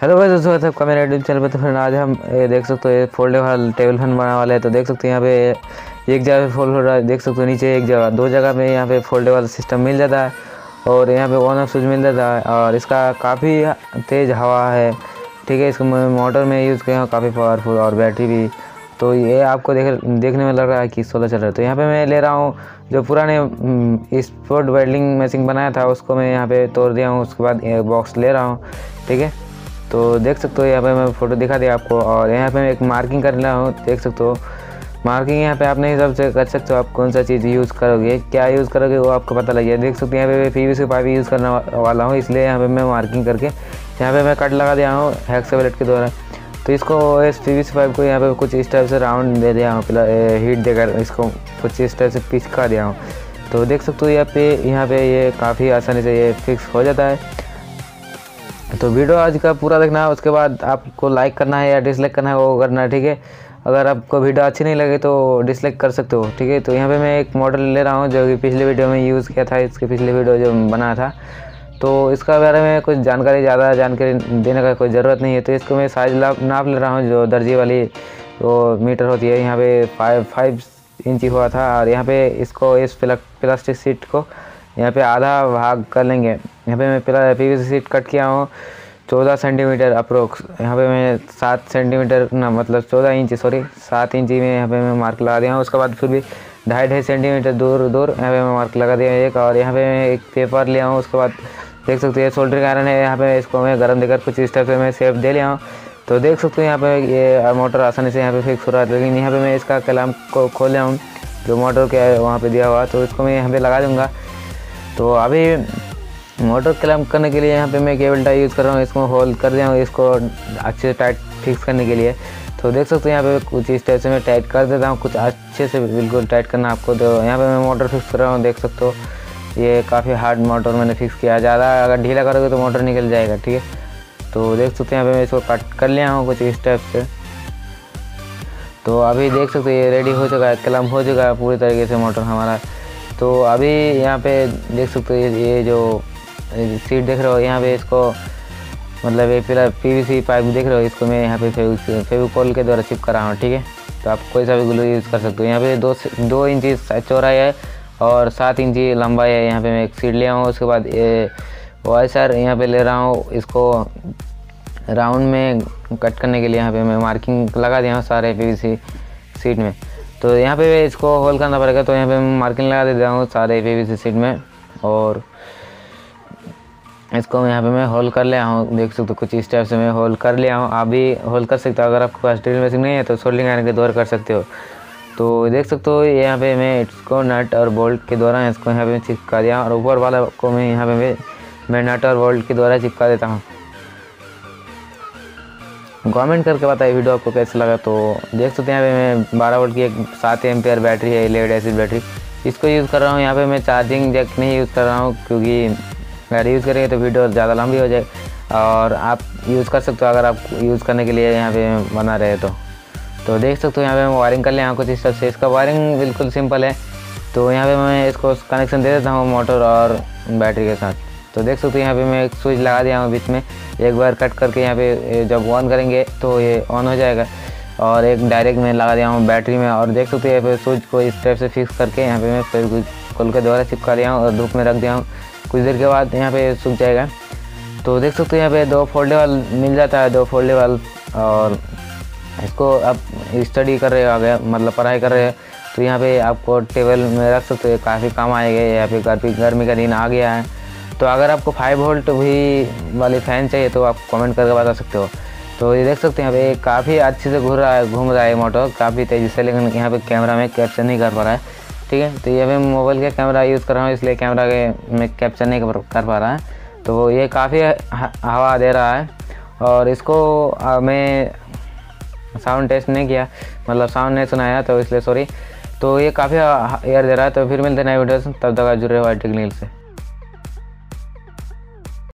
Hello भाई दोस्तों, सबका मेरे यूट्यूब चैनल पर। तो फिर आज हम देख सकते हो ये फोल्ड वाला टेबल फैन बनाने वाला है। तो देख सकते हो यहाँ पे एक जगह फोल्ड हो रहा है, देख सकते हो नीचे एक जगह, दो जगह में यहाँ पे फोल्ड वाला सिस्टम मिल जाता है और यहाँ पे ऑन ऑफ स्विच मिल जाता है। और इसका काफ़ी तेज़ हवा है, ठीक है। इसको मोटर में यूज़ किया काफ़ी पावरफुल और बैटरी भी। तो ये आपको देखने में लग रहा है कि 16 चल रहा है। तो यहाँ पे मैं ले रहा हूँ जो पुराने स्पोर्ट वेल्डिंग मशीन बनाया था, उसको मैं यहाँ पे तोड़ दिया हूँ। उसके बाद बॉक्स ले रहा हूँ, ठीक है। तो देख सकते हो यहाँ पे मैं फ़ोटो दिखा दिया आपको। और यहाँ पे मैं एक मार्किंग कर रहा हूँ, देख सकते हो मार्किंग यहाँ पे अपने हिसाब से कर सकते हो। आप कौन सा चीज़ यूज़ करोगे, क्या यूज़ करोगे, वो आपको पता लग जाए। देख सकते हो यहाँ पे मैं पीवीसी पाइप यूज़ करने वाला हूँ, इसलिए यहाँ पे मैं मार्किंग करके यहाँ पे मैं कट लगा दिया हूँ हैक से ब्लेड के द्वारा। तो इसको इस पीवीसी पाइप को यहाँ पे कुछ इस टाइप से राउंड दे दिया हूँ, हीट देकर इसको कुछ इस टाइप से पिचका दिया हूँ। तो देख सकते हो यहाँ पे ये काफ़ी आसानी से ये फिक्स हो जाता है। तो वीडियो आज का पूरा देखना है, उसके बाद आपको लाइक करना है या डिसलाइक करना है वो करना है, ठीक है। अगर आपको वीडियो अच्छी नहीं लगे तो डिसलाइक कर सकते हो, ठीक है। तो यहाँ पे मैं एक मॉडल ले रहा हूँ जो कि पिछले वीडियो में यूज़ किया था, इसके पिछले वीडियो जो बनाया था। तो इसका बारे में कुछ जानकारी, ज़्यादा जानकारी देने का कोई ज़रूरत नहीं है। तो इसको मैं साइज नाप ले रहा हूँ जो दर्जी वाली वो मीटर होती है, यहाँ पे 5 इंची हुआ था। और यहाँ पे इसको इस प्लास्टिक शीट को यहाँ पे आधा भाग कर लेंगे। यहाँ पे मैं पीवीसी शीट कट किया हूँ 14 सेंटीमीटर अप्रोक्स। यहाँ पे मैं 7 सेंटीमीटर ना, मतलब 14 इंची, सॉरी 7 इंची में यहाँ पे मैं मार्क लगा दिया हूँ। उसके बाद फिर भी 2.5 सेंटीमीटर दूर यहाँ पे मैं मार्क लगा दिया एक। और यहाँ पे मैं एक पेपर लिया हूँ, उसके बाद देख सकते हो शोल्डर का आयरन है। यहाँ पे इसको मैं गर्म देकर कुछ इस टाइप से मैं शेप दे लिया हूँ। तो देख सकते हो यहाँ पे ये मोटर आसानी से यहाँ पे फिक्स हो रहा है। लेकिन यहाँ पे मैं इसका क्लैंप को खोल लिया हूँ जो मोटर के वहाँ पर दिया हुआ, तो इसको मैं यहाँ पर लगा दूँगा। तो अभी मोटर क्लैंप करने के लिए यहाँ पे मैं केबल टाई यूज़ कर रहा हूँ, इसको होल्ड कर दिया हूँ इसको अच्छे से टाइट फिक्स करने के लिए। तो देख सकते हो यहाँ पे कुछ इस टाइप से मैं टाइट कर देता हूँ, कुछ अच्छे से बिल्कुल टाइट करना आपको। तो यहाँ पे मैं मोटर फिक्स कर रहा हूँ, देख सकते हो ये काफ़ी हार्ड मोटर मैंने फिक्स किया। ज़्यादा अगर ढीला करोगे तो मोटर निकल जाएगा, ठीक है। तो देख सकते हो यहाँ पे मैं इसको कट कर लिया हूँ कुछ इस टाइप से। तो अभी देख सकते हो ये रेडी हो चुका है, क्लैंप हो चुका है पूरी तरीके से मोटर हमारा। तो अभी यहाँ पे देख सकते हो ये जो सीट देख रहे हो यहाँ पे, इसको मतलब ये पूरा पीवीसी पाइप देख रहे हो, इसको मैं यहाँ पे फेविकोल के द्वारा चिपका रहा हूँ, ठीक है। तो आप कोई सा भी ग्लू यूज़ कर सकते हो। यहाँ पे 2 इंची चौड़ाई है और 7 इंची लंबाई है। यहाँ पे मैं एक सीट लिया हूँ, उसके बाद ये वायर यहाँ पर ले रहा हूँ, इसको राउंड में कट करने के लिए यहाँ पर मैं मार्किंग लगा दिया हूँ सारे पीवीसी सीट में। तो यहाँ पे इसको होल करना पड़ेगा, तो यहाँ पे मैं मार्किंग लगा देता हूँ सारे पीवीसी सीट में। और इसको यहाँ पे मैं होल कर लिया हूँ, देख सकते हो कुछ इस टाइप से मैं होल कर लिया हूँ। आप भी होल कर सकते हो, अगर आपके पास ड्रिल मशीन नहीं है तो सोल्डरिंग आयरन के द्वारा कर सकते हो। तो देख सकते हो यहाँ पे मैं इसको नट और बोल्ट के द्वारा इसको यहाँ पर चिपका दिया, और ऊपर वाला को मैं यहाँ पर मैं नट और बोल्ट के द्वारा चिपका देता हूँ। कमेंट करके बताइए वीडियो आपको कैसे लगा। तो देख सकते हैं यहाँ पे मैं 12 वोल्ट की एक 7 एम्पेयर बैटरी है, लेड एसिड बैटरी, इसको यूज़ कर रहा हूँ। यहाँ पे मैं चार्जिंग जैक नहीं यूज़ कर रहा हूँ, क्योंकि अगर यूज़ करेंगे तो वीडियो ज़्यादा लंबी हो जाए। और आप यूज़ कर सकते हो अगर आप यूज़ करने के लिए यहाँ पर बना रहे तो देख सकते हो यहाँ पर मैं वायरिंग कर लिया कुछ इस हिसाब से। इसका वायरिंग बिल्कुल सिंपल है। तो यहाँ पर मैं इसको कनेक्शन दे देता हूँ मोटर और बैटरी के साथ। तो देख सकते हो यहाँ पे मैं एक स्विच लगा दिया हूँ बीच में, एक बार कट करके यहाँ पे जब ऑन करेंगे तो ये ऑन हो जाएगा। और एक डायरेक्ट मैं लगा दिया हूँ बैटरी में। और देख सकते हो यहाँ पे स्विच को इस टाइप से फिक्स करके यहाँ पे मैं फिर खोल के दोबारा चिपका दिया हूँ और धूप में रख दिया हूँ, कुछ देर के बाद यहाँ पे सूख जाएगा। तो देख सकते हो यहाँ पे 2 फोल्डेबल मिल जाता है, 2 फोल्डेबल। और इसको आप स्टडी कर रहे हो आगे, मतलब पढ़ाई कर रहे हो, तो यहाँ पर आपको टेबल में रख सकते हो, काफ़ी काम आएगा। यहाँ पे गर्मी का दिन आ गया है, तो अगर आपको 5 वोल्ट भी वाली फ़ैन चाहिए तो आप कमेंट करके बता सकते हो। तो ये देख सकते हैं यहाँ पे काफ़ी अच्छे से घूम रहा है मोटर काफ़ी तेज़ी से, लेकिन यहाँ पे कैमरा में कैप्चर नहीं कर पा रहा है, ठीक है। तो ये मैं मोबाइल का कैमरा यूज़ कर रहा हूँ, इसलिए कैमरा के में कैप्चर नहीं कर पा रहा है। तो ये काफ़ी हवा दे रहा है। और इसको मैं साउंड टेस्ट नहीं किया, मतलब साउंड नहीं सुनाया, तो इसलिए सॉरी। तो ये काफ़ी एयर दे रहा है। तो फिर मिलते हैं नए वीडियो से, तब तक जुड़े हुआ वाहेद टेक्निकल से।